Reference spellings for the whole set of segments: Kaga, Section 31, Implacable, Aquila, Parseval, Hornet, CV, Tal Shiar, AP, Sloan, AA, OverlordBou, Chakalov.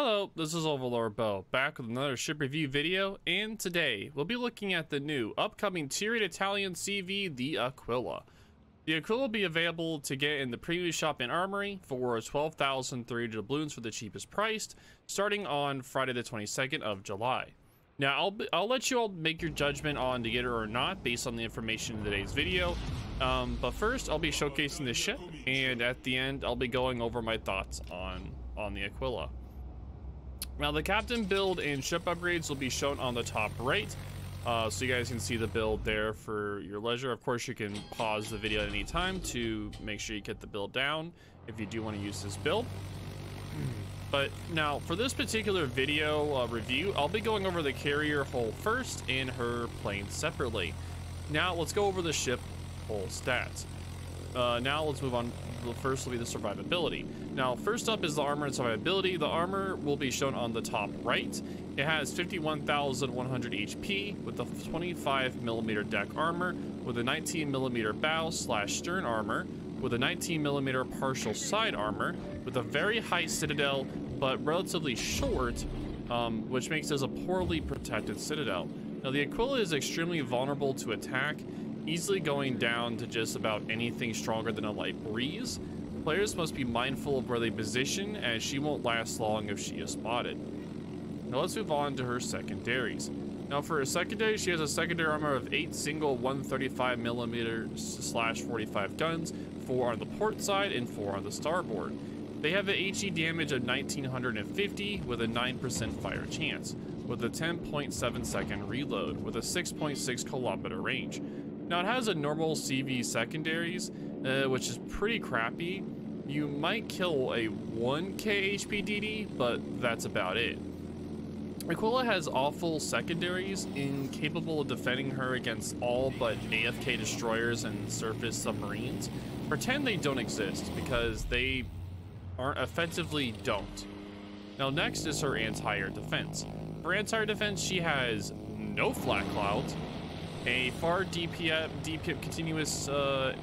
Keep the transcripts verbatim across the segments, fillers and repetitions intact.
Hello, this is OverlordBou, back with another ship review video, and today we'll be looking at the new upcoming tiered Italian C V, the Aquila. The Aquila will be available to get in the preview shop and armory for twelve thousand three hundred doubloons for the cheapest price, starting on Friday the twenty-second of July. Now, I'll, I'll let you all make your judgment on to get her or not based on the information in today's video, um, but first I'll be showcasing the ship, and at the end I'll be going over my thoughts on, on the Aquila. Now, the captain build and ship upgrades will be shown on the top right, uh, so you guys can see the build there for your leisure. Of course, you can pause the video at any time to make sure you get the build down if you do want to use this build. But now, for this particular video uh, review, I'll be going over the carrier hull first and her plane separately. Now, let's go over the ship hull stats. Uh, now, let's move on. First will be the survivability. Now, first up is the armor and survivability. The armor will be shown on the top right. It has fifty-one thousand one hundred H P with the twenty-five millimeter deck armor, with a nineteen millimeter bow slash stern armor, with a nineteen millimeter partial side armor, with a very high citadel, but relatively short, um, which makes this a poorly protected citadel. Now, the Aquila is extremely vulnerable to attack, easily going down to just about anything stronger than a light breeze. Players must be mindful of where they position, as she won't last long if she is spotted. Now, let's move on to her secondaries. Now, for her secondary, she has a secondary armor of eight single one thirty-five millimeter slash forty-five guns, four on the port side and four on the starboard. They have an HE damage of nineteen fifty with a nine percent fire chance, with a ten point seven second reload, with a six point six kilometer range. Now, it has a normal C V secondaries, uh, which is pretty crappy. You might kill a one K H P D D, but that's about it. Aquila has awful secondaries, incapable of defending her against all but A F K destroyers and surface submarines. Pretend they don't exist, because they aren't effectively don't. Now, next is her anti-air defense. For anti-air defense, she has no flat clouds, a far D P M, D P M continuous uh,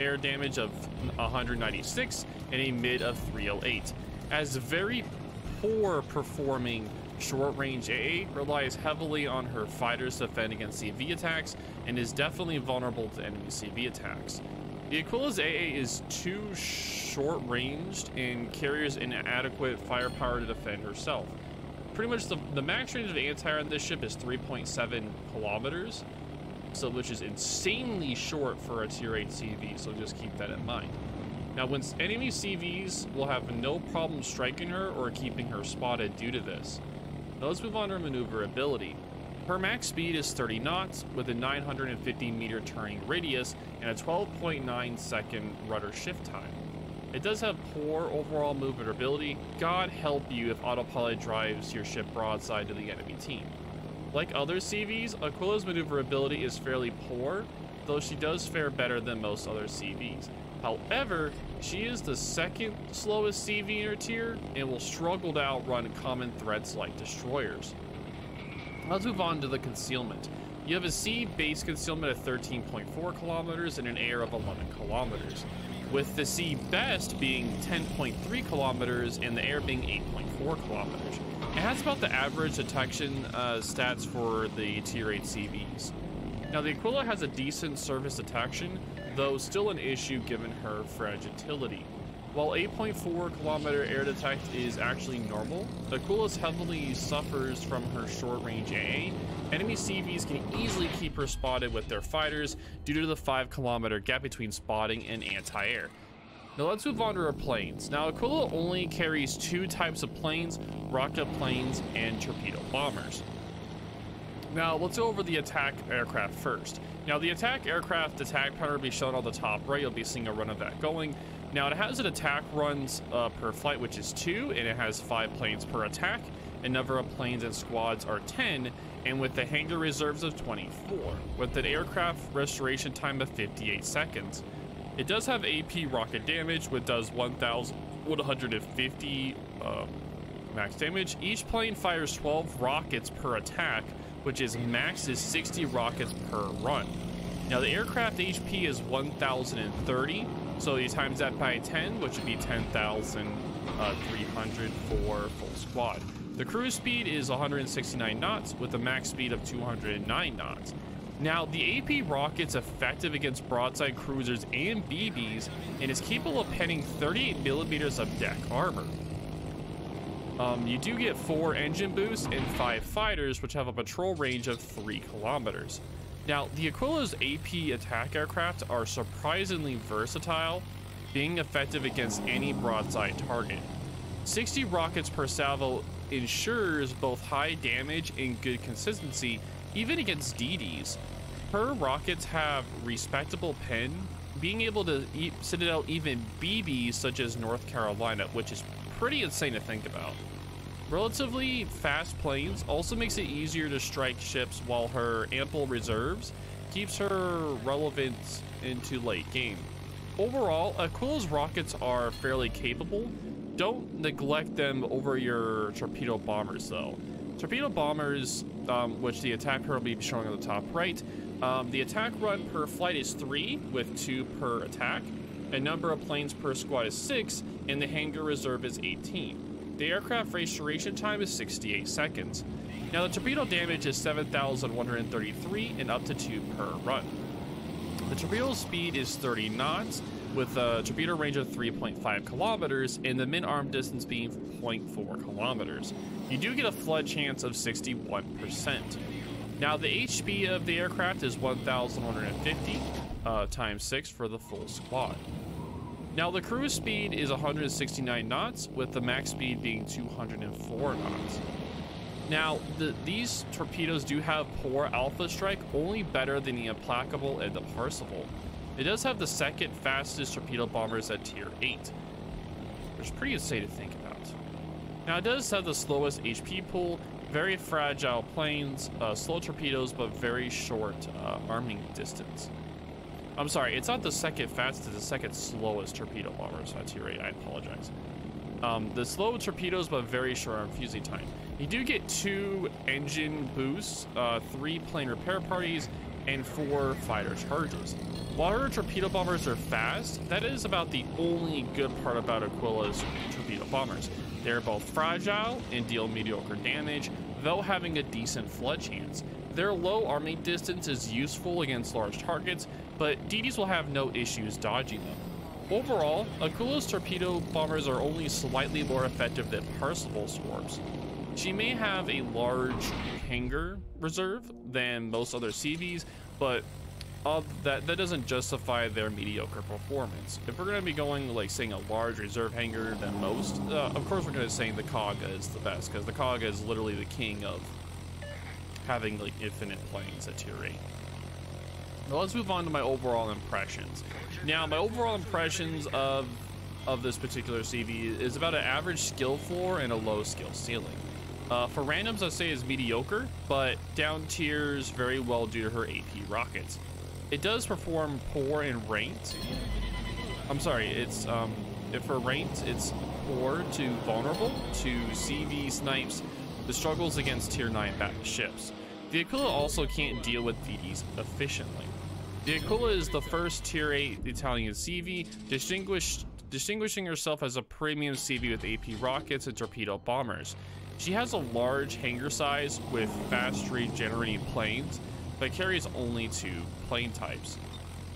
air damage of one ninety-six, and a mid of three oh eight. As very poor performing short-range A A, relies heavily on her fighters to defend against C V attacks, and is definitely vulnerable to enemy C V attacks. The Aquila's A A is too short-ranged and carries inadequate firepower to defend herself. Pretty much the, the max range of anti-air on this ship is three point seven kilometers. So, which is insanely short for a tier eight C V, so just keep that in mind. Now, when enemy C Vs will have no problem striking her or keeping her spotted due to this. Now, let's move on to her maneuverability. Her max speed is thirty knots with a nine hundred fifty meter turning radius and a twelve point nine second rudder shift time. It does have poor overall maneuverability. God help you if autopilot drives your ship broadside to the enemy team. Like other C Vs, Aquila's maneuverability is fairly poor, though she does fare better than most other C Vs. However, she is the second slowest C V in her tier and will struggle to outrun common threats like destroyers. Let's move on to the concealment. You have a sea base concealment of thirteen point four kilometers and an air of eleven kilometers, with the sea best being ten point three kilometers and the air being eight point four kilometers. It has about the average detection uh, stats for the tier eight C Vs. Now, the Aquila has a decent surface detection, though still an issue given her fragility. While eight point four kilometer air detect is actually normal, Aquila's heavily suffers from her short-range A A. Enemy C Vs can easily keep her spotted with their fighters due to the five kilometer gap between spotting and anti-air. Now, let's move on to her planes. Now, Aquila only carries two types of planes, rocket planes and torpedo bombers. Now, let's go over the attack aircraft first. Now, the attack aircraft attack pattern will be shown on the top right. You'll be seeing a run of that going. Now, it has an attack runs uh, per flight, which is two, and it has five planes per attack. A number of planes and squads are ten, and with the hangar reserves of twenty-four, with an aircraft restoration time of fifty-eight seconds. It does have A P rocket damage, which does one thousand one hundred fifty uh, max damage. Each plane fires twelve rockets per attack, which is max is sixty rockets per run. Now, the aircraft H P is one thousand thirty, so you times that by ten, which would be ten thousand uh, three hundred for full squad. The cruise speed is one hundred sixty-nine knots with a max speed of two hundred nine knots. Now, the A P rocket's effective against broadside cruisers and B Bs and is capable of penning thirty-eight millimeters of deck armor. Um, you do get four engine boosts and five fighters, which have a patrol range of three kilometers. Now, the Aquila's A P attack aircraft are surprisingly versatile, being effective against any broadside target. sixty rockets per salvo ensures both high damage and good consistency, even against D Ds. Her rockets have respectable pen, being able to e send it out even B Bs such as North Carolina, which is pretty insane to think about. Relatively fast planes also makes it easier to strike ships, while her ample reserves keeps her relevant into late game. Overall, Aquila's rockets are fairly capable. Don't neglect them over your torpedo bombers though. Torpedo bombers, um, which the attack run will be showing on the top right, um, the attack run per flight is three, with two per attack. A number of planes per squad is six, and the hangar reserve is eighteen. The aircraft restoration time is sixty-eight seconds. Now the torpedo damage is seven thousand one hundred thirty-three and up to two per run. The torpedo speed is thirty knots, with a torpedo range of three point five kilometers and the min-arm distance being zero point four kilometers. You do get a flood chance of sixty-one percent. Now the H P of the aircraft is one thousand one hundred fifty uh, times six for the full squad. Now the cruise speed is one hundred sixty-nine knots, with the max speed being two hundred four knots. Now the, these torpedoes do have poor alpha strike, only better than the Implacable and the Parseval. It does have the second fastest torpedo bombers at tier eight, which is pretty insane to think about. Now it does have the slowest H P pool, very fragile planes, uh, slow torpedoes, but very short uh, arming distance. I'm sorry, it's not the second fastest, it's the second slowest torpedo bombers at tier eight, I apologize. Um, the slow torpedoes, but very short arm fusing time. You do get two engine boosts, uh, three plane repair parties, and four fighter charges. While her torpedo bombers are fast, that is about the only good part about Aquila's torpedo bombers. They're both fragile and deal mediocre damage, though having a decent flood chance. Their low arming distance is useful against large targets, but D Ds will have no issues dodging them. Overall, Aquila's torpedo bombers are only slightly more effective than Parseval's swarms. She may have a large hangar reserve than most other C Vs, but Uh, that that doesn't justify their mediocre performance. If we're going to be going like saying a large reserve hangar than most, uh, of course we're going to say the Kaga is the best, because the Kaga is literally the king of having like infinite planes at tier eight. Now let's move on to my overall impressions. Now my overall impressions of of this particular C V is about an average skill floor and a low skill ceiling. Uh, for randoms, I'd say is mediocre, but down tiers very well due to her A P rockets. It does perform poor in ranked. I'm sorry, it's um, if for ranked, it's poor to vulnerable to C V snipes, the struggles against tier nine battle ships. The Aquila also can't deal with D Ds efficiently. The Aquila is the first tier eight Italian C V, distinguished, distinguishing herself as a premium C V with A P rockets and torpedo bombers. She has a large hangar size with fast regenerating planes, but carries only two plane types.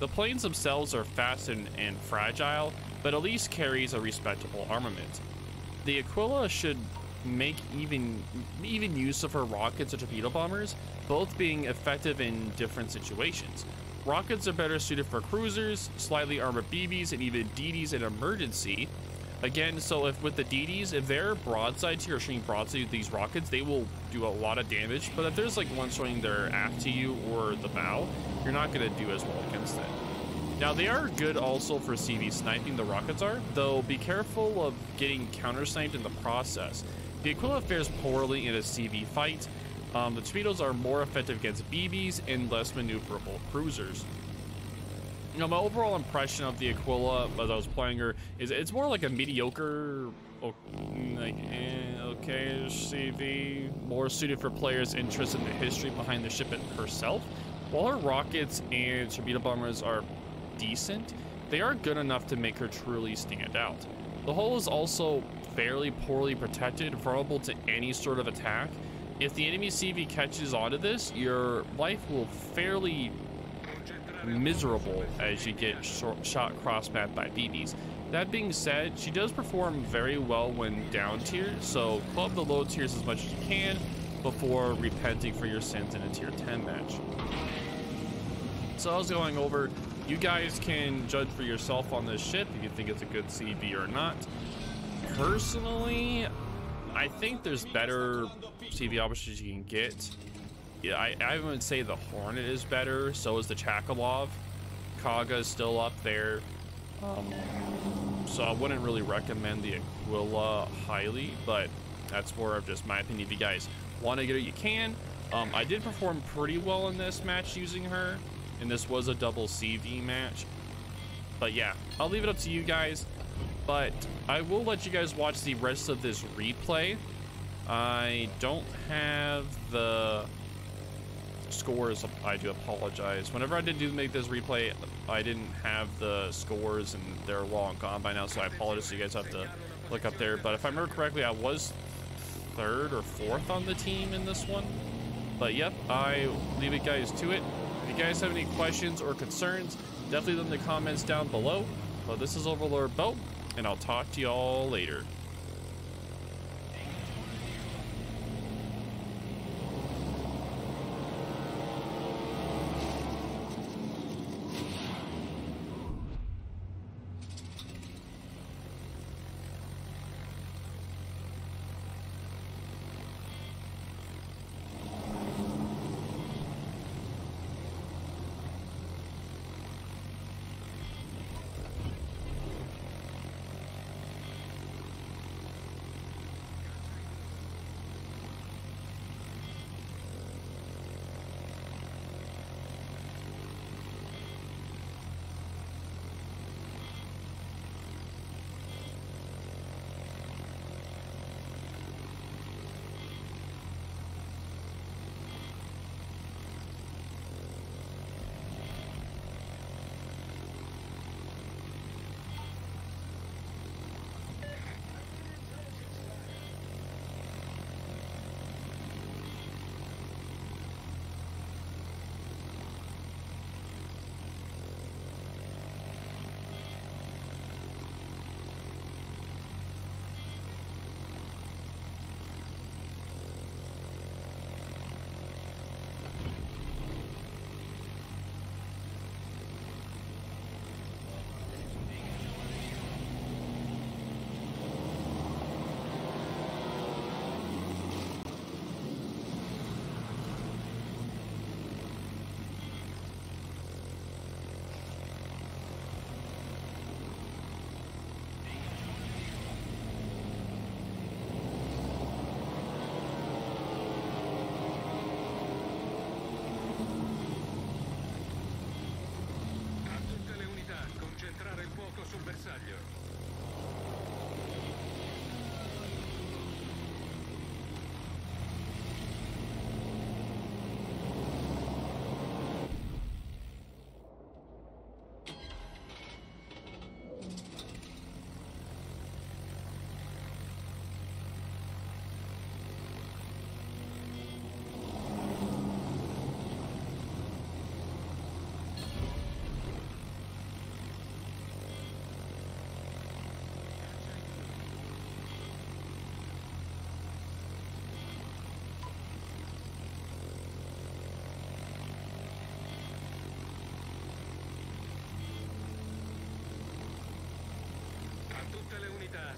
The planes themselves are fast and, and fragile, but at least carries a respectable armament. The Aquila should make even, even use of her rockets and torpedo bombers, both being effective in different situations. Rockets are better suited for cruisers, slightly armored B Bs, and even D Ds in emergency. Again, so if with the D Ds, if they're broadside to you or shooting broadside to these rockets, they will do a lot of damage. But if there's like one showing their aft to you or the bow, you're not going to do as well against that. Now, they are good also for C V sniping, the rockets are, though be careful of getting counter sniped in the process. The Aquila fares poorly in a C V fight. Um, the torpedoes are more effective against B Bs and less maneuverable cruisers. You know, my overall impression of the Aquila as I was playing her is it's more like a mediocre, like, eh, okay, C V, more suited for players interested in the history behind the ship herself. While her rockets and torpedo bombers are decent, they are good enough to make her truly stand out. The hull is also fairly poorly protected, vulnerable to any sort of attack. If the enemy C V catches onto this, your life will fairly miserable as you get shot cross map by B Bs. That being said, she does perform very well when down tier, so club the low tiers as much as you can before repenting for your sins in a tier ten match. So I was going over, you guys can judge for yourself on this ship if you think it's a good C V or not. Personally, I think there's better C V options you can get. Yeah, I, I would say the Hornet is better. So is the Chakalov. Kaga is still up there. Um, so I wouldn't really recommend the Aquila highly, but that's more of just my opinion. If you guys want to get it, you can. Um, I did perform pretty well in this match using her, and this was a double C V match. But yeah, I'll leave it up to you guys. But I will let you guys watch the rest of this replay. I don't have the scores. I do apologize. Whenever I did do make this replay, I didn't have the scores, and they're long gone by now, so I apologize. You guys have to look up there. But if I remember correctly, I was third or fourth on the team in this one. But yep, I leave you guys to it. If you guys have any questions or concerns, definitely leave them in the comments down below. But this is OverlordBou, and I'll talk to y'all later.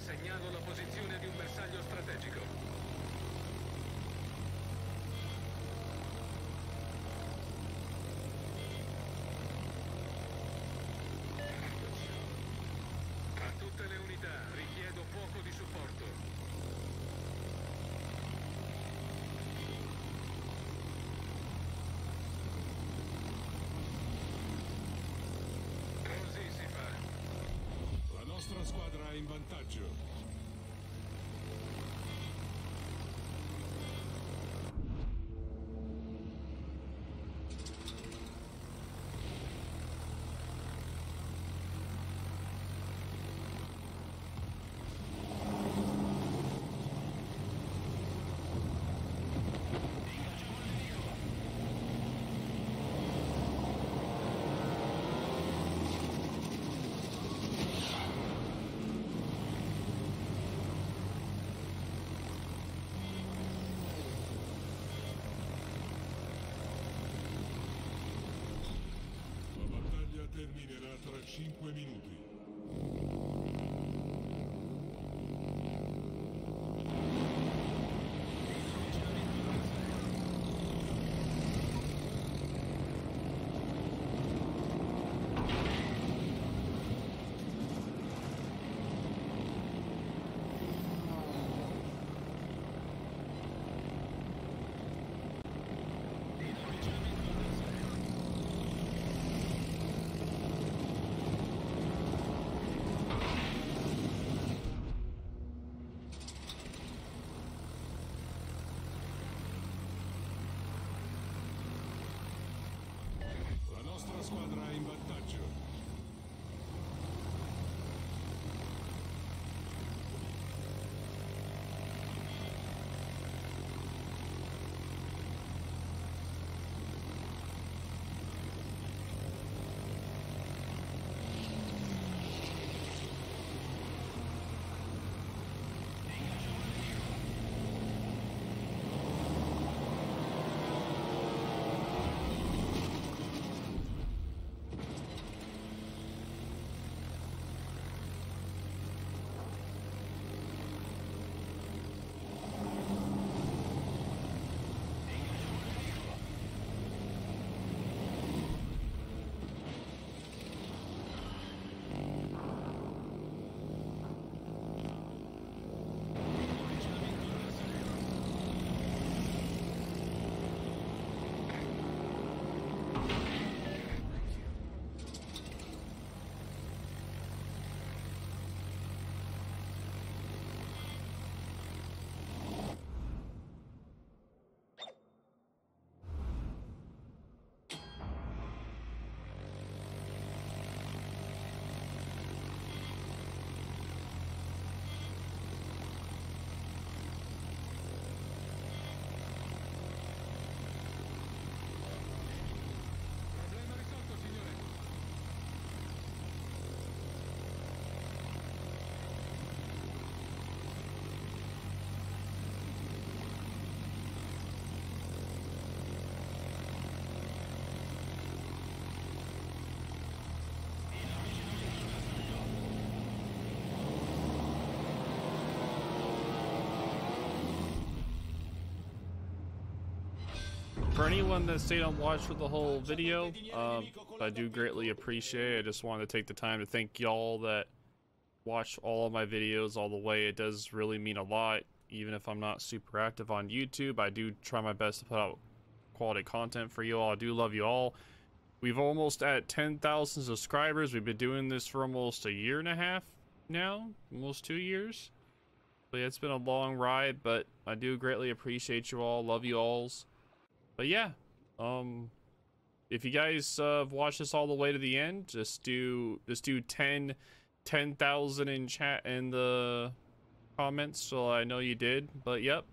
Segnalo la posizione di un bersaglio strategico. A tutte le unità, richiedo fuoco di supporto. Così si fa. La nostra squadra è in vantaggio. terminerà tra cinque minuti. For anyone that stayed on watch for the whole video, uh, I do greatly appreciate it. I just wanted to take the time to thank y'all that watch all of my videos all the way. It does really mean a lot. Even if I'm not super active on YouTube, I do try my best to put out quality content for you all. I do love you all. We've almost at ten thousand subscribers. We've been doing this for almost a year and a half now, almost two years. But yeah, it's been a long ride, but I do greatly appreciate you all. Love you alls. But yeah, um, if you guys uh, have watched this all the way to the end, just do just do ten, ten thousand in chat in the comments, so I know you did. But yep,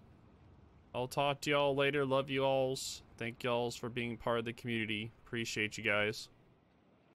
I'll talk to y'all later. Love you alls. Thank y'alls for being part of the community. Appreciate you guys.